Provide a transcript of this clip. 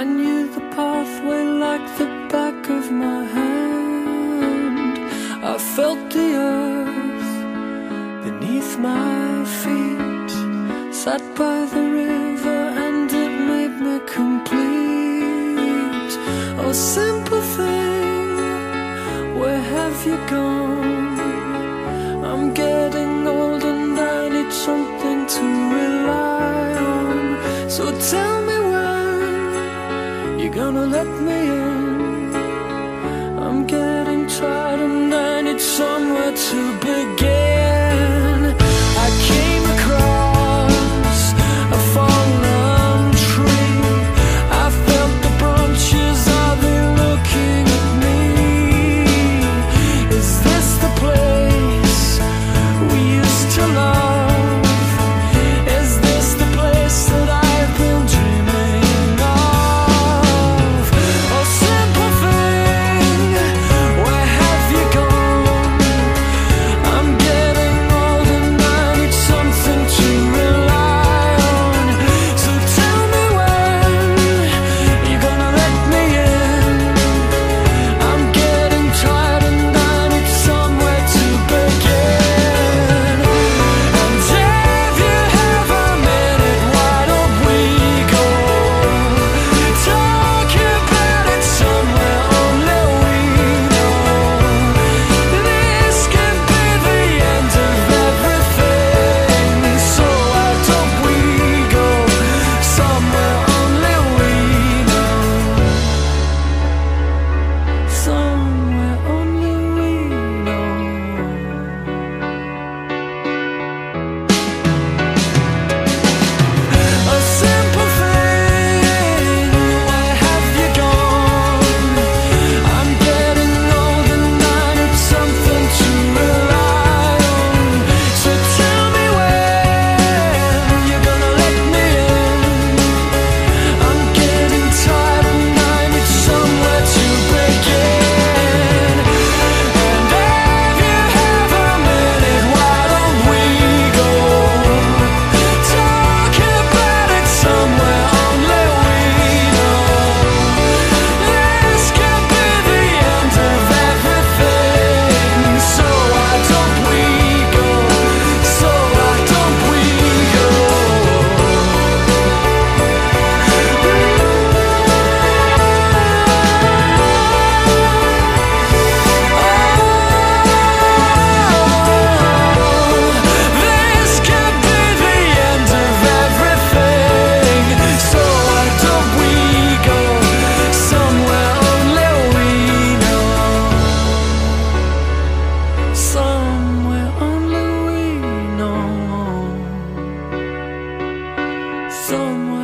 I knew the pathway like the back of my hand. I felt the earth beneath my feet, sat by the river and it made me complete. Oh, simple thing, where have you gone? I'm getting old and I need something to rely on. So tell me, when you're gonna let me in? I'm getting tired and I need somewhere to begin. I came across a fallen tree. I felt the branches, are they looking at me? Is this the place we used to love? Someone